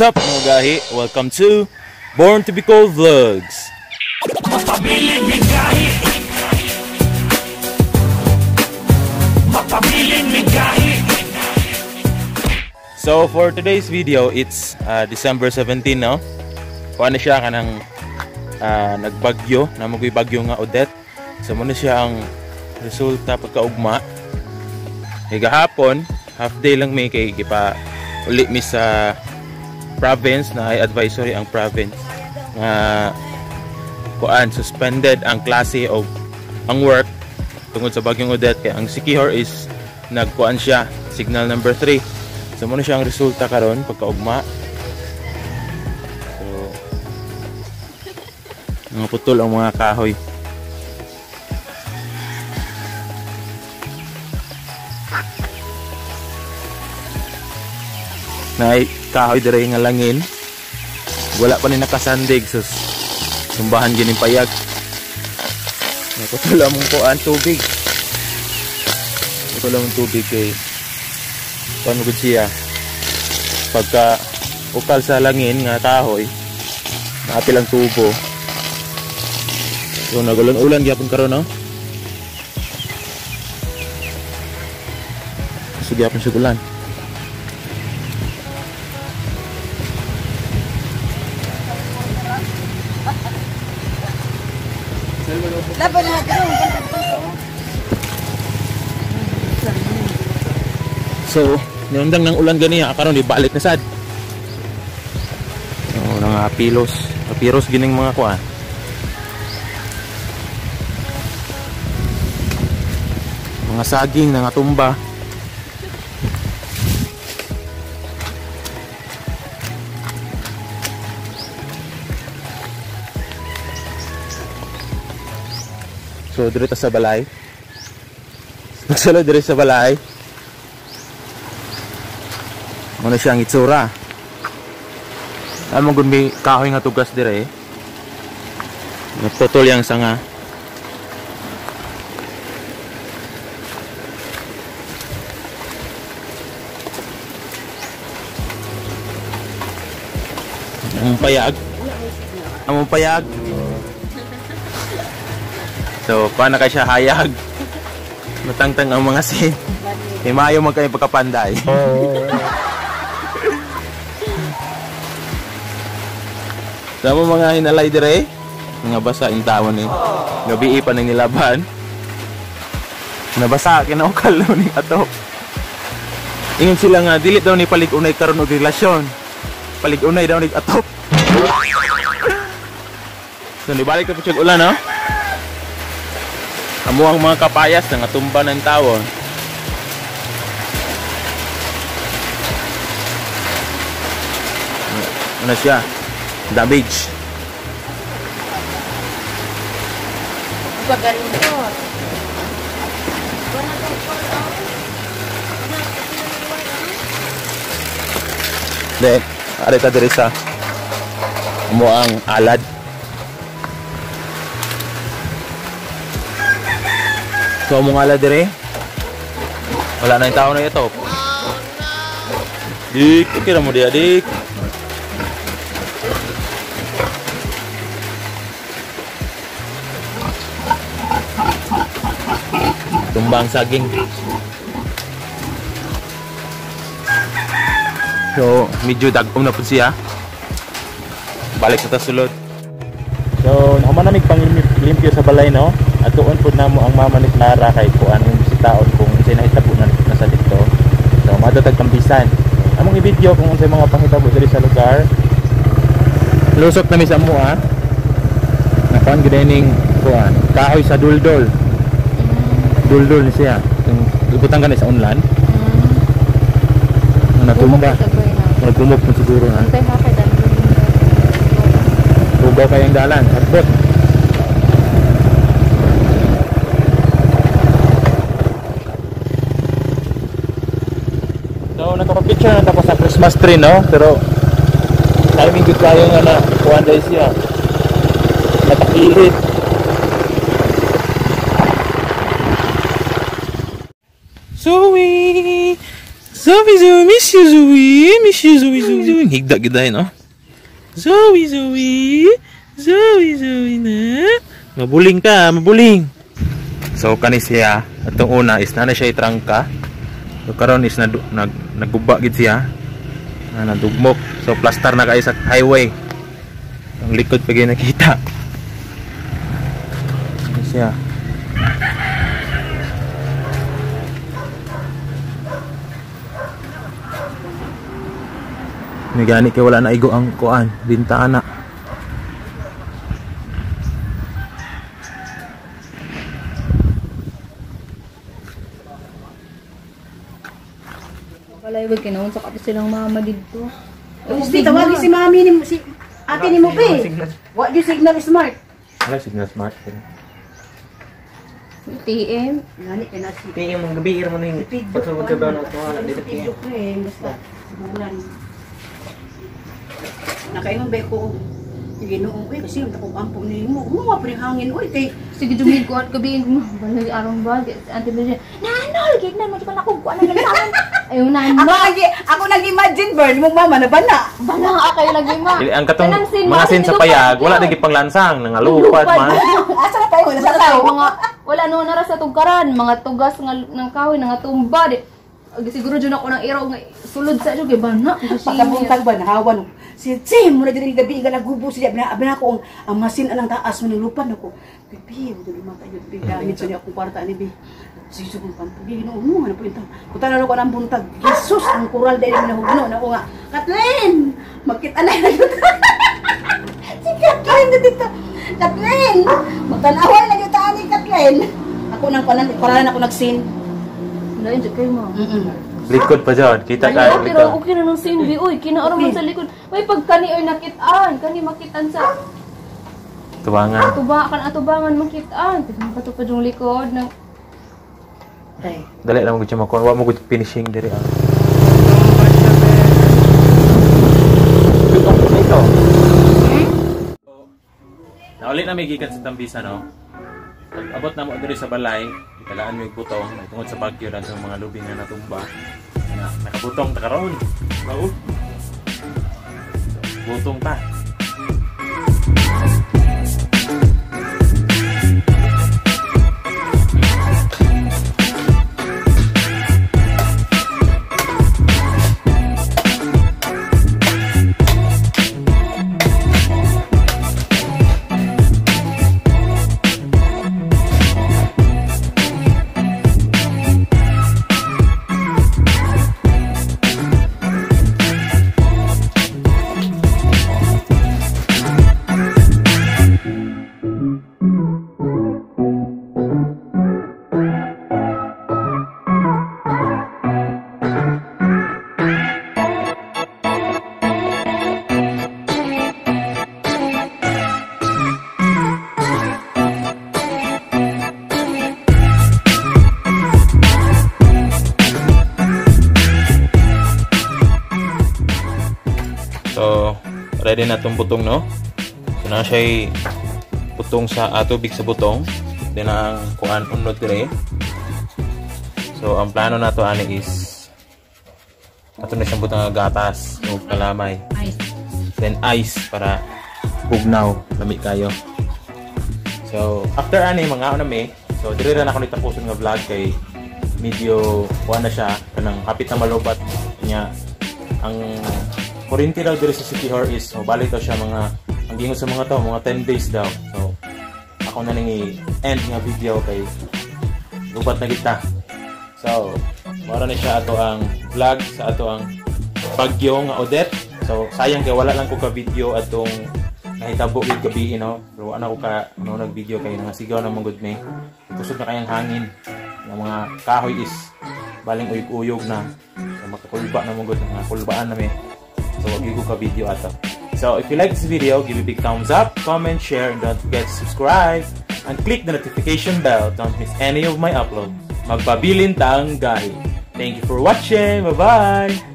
What's up mga gahi? Welcome to Born to be Cool Vlogs. So for today's video, it's December 17 now. Kuha na siya kanang nagbagyo, namugoy bagyo nga Odette. So muna siya ang resulta pagkaugma. Higahapon, half day lang may kay gipa uli mi sa province na ay advisory ang province nga kuan suspended ang klase of ang work tungod sa bagyong Odette kay ang Sikihor is nagkuan siya signal number 3. So muna siya ang resulta karon pagkaugma. So mga putol ang mga kahoy. Nay kahoy dere nga langin wala pa ni nakasandig sus sumbahan gini payag nakutula mong kuan tubig nakutula mong tubig kay panugod siya pagka ukal sa langin nga kahoy naapilang tubo so nagulon-ulan gyapon karon no so gyapon sigulan. Laban na ako. So, nilundang ng ulan ganiya, karon ibalik na sad. Oh, nga pilos. Papiros gining mga kuha. Mga saging na tumba. So, dito sa balay. Nagsalo dito sa balay. Muna siyang itsura. Amang gumi kahoy nga tugas dire. Nagtutol yang sanga. Ang payag. Ang payag. So, paano ka siya hayag? Matangtang ang mga sin. May maayaw mo kayo pagkapanday. Sama mga hinalay dire? Mga basa, intawan eh. Gabi pa nang nilaban. Nabasa, kinaukal daw ni ato. Ingon sila nga, dilit daw ni paligunay karon og relasyon. Paligunay daw ni ato. So, nibalik na po siya ulan, no? Amuang mga kapayas na tumba ng tao. Ano siya? Damage. Dek, arita diri sa amuang alad. So mga ala dire. Wala na yung tao na ito. Dik, ikira mo dia, dik. Tumbang saging. So, medyo dagom na po siya. Balik sa tasulod. So, nakamanamig pang limpyo sa balay, no? At doon po na mo ang mama ni Clara kay kuan yung bisitaon kung unsay nahitabo na sa dito. So madatag kambisan. Among i-video kung unsay mga pangitabo diri sa lugar. Lusot na mi sa amo ha. Nakuan gining kuan kahoy sa duldol. Duldol ni siya. Tung ibutang kanay sa unlan. Ano tumba. Nagumok po siguro na. Ugaw kayang dalan. Atbot. Nakapapicture na tapos sa Christmas tree, no? Pero timing good kayo nga na kuhan dahil siya natakilid. Suwi Zoe, miss you, Zoe. Higdak gidain, oh. Zoe, na. Mabuling. So, kani siya. Atong una, is na siya itrangka. So, karon is nagguba gid siya. Nadugmok. So, plaster na kayo sa highway. Ang likod pag nakita. Kani siya. Nagani kay wala na igo ang kuan bintana. Balay wag kinahon sa kato silang mama didto. Usti tawag si mami ni si ate ni mo pe. What do signal smart? Wala signal smart. TM ngani kay na si TM mong gabi mo ning patawag ka ba no to ala dito TM. Basta nakaingon ba ko ginoong ko kasi takong ampong nimo mo pa ring hangin oy kay sige dumig ko at gabi mo balay arong ba ante Maria nanol gid na mo ko nakog ko ana ganyan ayo nanol ako nag-imagine bird mo mama na bana ako nag-ima ang katong mga sin sa payag wala dagit panglansang nga lupad man asa tayo wala sa tao mga wala no nara sa tugkaran mga tugas nga nang kawin nga tumba siguro dyan ako ng iraw sulod sa dyan, bana pagkabuntag ba, nahawan si muna dyan gabi, iga nagubo siya abin ako, ang masin alang taas mo ng lupan ako, bibi, wala naman tayo gamit sa niya akong kwarta, bibi siguro kong pampagigin, ano po yung tao kutan na ako ng buntag, Jesus ang kural dahil yung nahugino, na ako nga Kathleen, magkita na yun si Kathleen na dito Kathleen, magtanawan na dito ani Kathleen ako nang kuralan ako nagsin lain jud kay mo. Likod pa jud. Kita ka. Pero okay na nung scene bi. Uy, kinaoro man sa likod. May pagkani oy nakit-an, kani makitan sa tubangan. Atubangan makitan. Tignan pa to pa yung likod ng tay. Dali lang gud makon. Wa mo gud finishing diri ah. Ito. Naulit na may gikan sa Tambisa no. Abot na mo diri sa balay. Kalaan may butong, may tungod sa Bagyo lang mga lubing na natumba na nakabutong ta karoon baog butong ta ready na itong butong no so na siya butong sa atubig sa butong then ang kuan unod dire so ang plano na ito ani is ato na siyang butong gatas o kalamay then ice para bugnaw lami kayo so after ani mga unami so dire na ako nitapusun nga vlog kay medyo kuan na siya kanang kapit na malobat niya ang kurinti daw dito sa City Hall is so balik daw siya mga ang gingon sa mga tao mga 10 days daw so ako na nang i-end nga video kay lubat na kita so mara na siya ato ang vlog sa ato ang Bagyo nga Odette so sayang kay wala lang ko ka video atong nahitabo gid gabi no pero ana ko ka no nag video kay nga sigaw na mong good me kusog na kayang hangin ng mga kahoy is baling uyog-uyog na so, makakulba na mong good nga kulbaan na me so give ko ka video ato. So if you like this video, give a big thumbs up, comment, share, and don't forget to subscribe and click the notification bell. Don't miss any of my uploads. Magpabilin tanggahi. Thank you for watching. Bye bye.